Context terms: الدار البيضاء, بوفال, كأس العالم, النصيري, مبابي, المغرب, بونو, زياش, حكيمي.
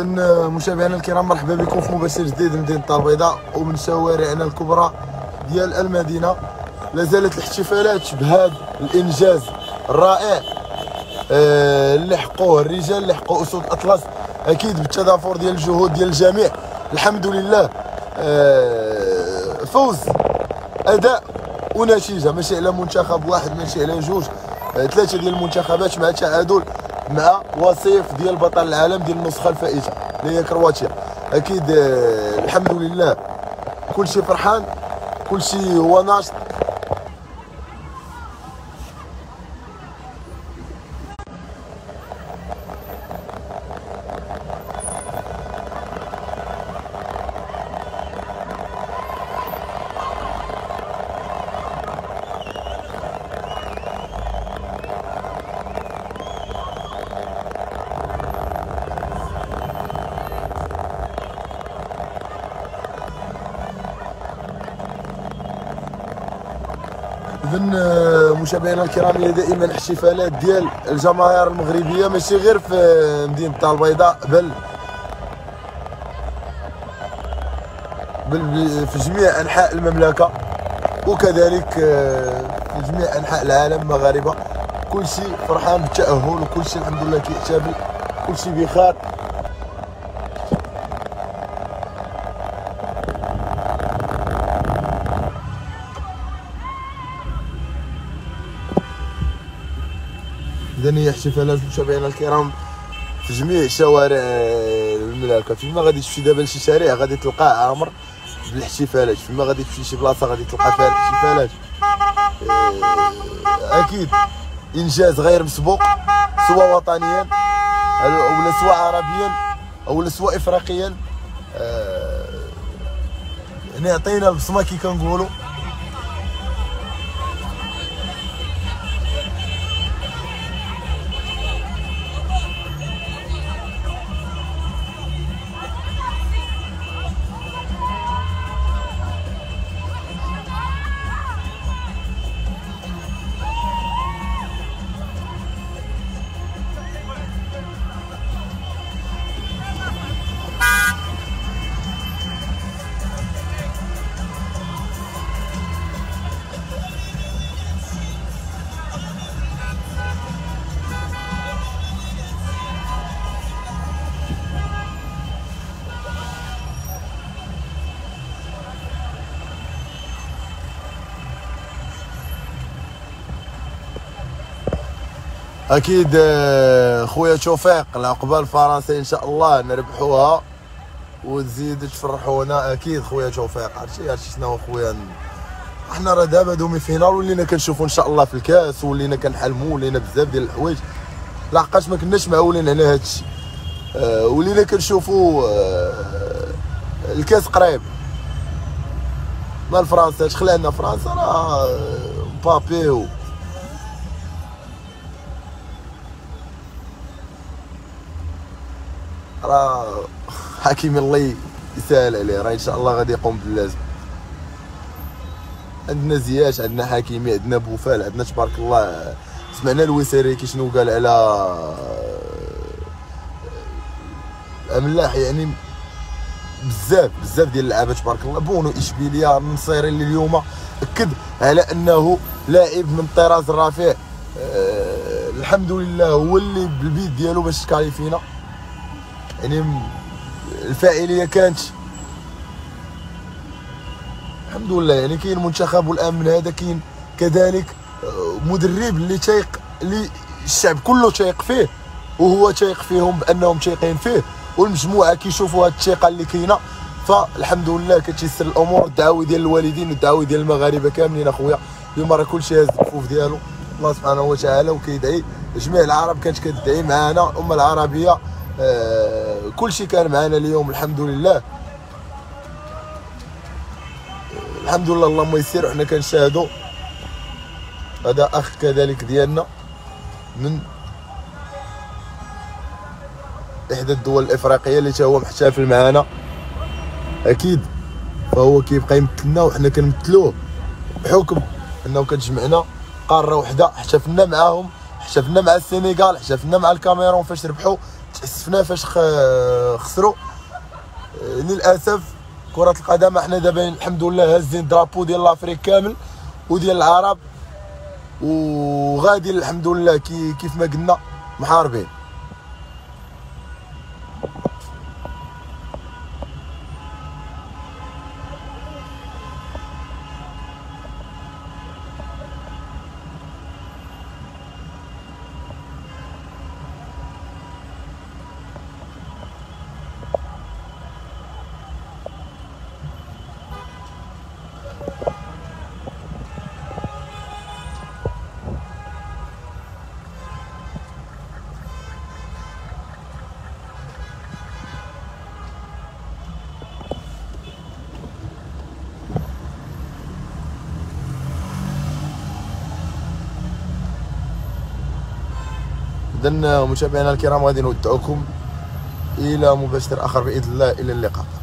اذا مشاهدينا الكرام مرحبا بكم في مباشر جديد من مدينه الدار البيضاء ومن شوارعنا الكبرى ديال المدينه. لا زالت الاحتفالات بهذا الانجاز الرائع اللي حقوه الرجال، اللي حقوه اسود الاطلس، اكيد بالتضافر ديال الجهود ديال الجميع. الحمد لله فوز، اداء ونتيجه، ماشي على منتخب واحد، ماشي على جوج، ثلاثه ديال المنتخبات مع تعادل مع وصيف ديال بطل العالم ديال النسخه الفائته اللي هي كرواتيا. اكيد الحمد لله كلشي فرحان، كلشي هو ناشط. اذا مشاهدينا الكرام، هي دائما الاحتفالات ديال الجماهير المغربيه ماشي غير في مدينه الدار البيضاء، بل في جميع انحاء المملكه وكذلك في جميع انحاء العالم. المغاربه كلشي فرحان بالتاهل وكلشي الحمد لله كيحتفل، كلشي بخير. إذن هي احتفالات متابعينا الكرام في جميع شوارع المملكة. فيما غادي تمشي دابا لشي شارع غادي تلقى عامر بالاحتفالات، فيما غادي تمشي شي بلاصة غادي تلقى فيها الاحتفالات. أكيد إنجاز غير مسبوق، سواء وطنيا أو سواء عربيا أو سواء إفريقيا. يعني عطينا البصمة كي كنقولوا. اكيد خويا توفيق، العقبه الفرنسيه ان شاء الله نربحوها وتزيد تفرحونا. اكيد خويا توفيق، عرفتي شنو خويا، حنا راه دابا دومي فينال ولينا كنشوفوا ان شاء الله في الكاس، ولينا كنحلموا، ولينا بزاف ديال الحوايج لحقاش ما كناش معولين على هذا الشيء. ولينا كنشوفوا الكاس قريب مع الفرنسا. خلانا فرنسا راه مبابي راه حكيم الله يسهل عليه، راه ان شاء الله غادي يقوم باللازم. عندنا زياش، عندنا حكيمي، عندنا بوفال، عندنا تبارك الله. سمعنا الوسيري كي شنو قال على املاح، يعني بزاف ديال اللعابه تبارك الله. بونو اشبيليه النصيري اللي اليوم اكد على انه لاعب من الطراز الرفيع. الحمد لله هو اللي بالبيد ديالو باش كاليفينا، يعني الفاعليه كانت الحمد لله. يعني كاين منتخب والان من هذا كاين كذلك مدرب اللي تايق، اللي الشعب كله تايق فيه وهو تايق فيهم بانهم تايقين فيه، والمجموعه كيشوفوا هذه الثقه اللي كاينه. فالحمد لله كتيسر الامور. الدعاوي ديال الوالدين والدعاوي ديال المغاربه كاملين اخويا، اليوم راه كلشي هاز الكفوف ديالو الله سبحانه وتعالى وكيدعي جميع العرب. كانت كتدعي معنا الامه العربيه، كل شيء كان معنا اليوم الحمد لله. الحمد لله اللهم يسير. وحنا كنشاهدوا هذا اخ كذلك ديالنا من احدى الدول الافريقيه اللي تا هو محتفل معنا، اكيد فهو كيبقى يمثلنا وحنا كنمثلوه بحكم انه كتجمعنا قاره وحده. احتفلنا معاهم، احتفلنا مع السنغال، احتفلنا مع الكاميرون فاش ربحوا تأسفنا فاش خسروا. للاسف كرة القدم احنا دابا الحمد لله هازين درابو ديال لافريك كامل وديال العرب، وغادي الحمد لله كيف ما قلنا محاربين. إذن متابعينا الكرام غادي نودعكم إلى مباشر آخر بإذن الله، إلى اللقاء.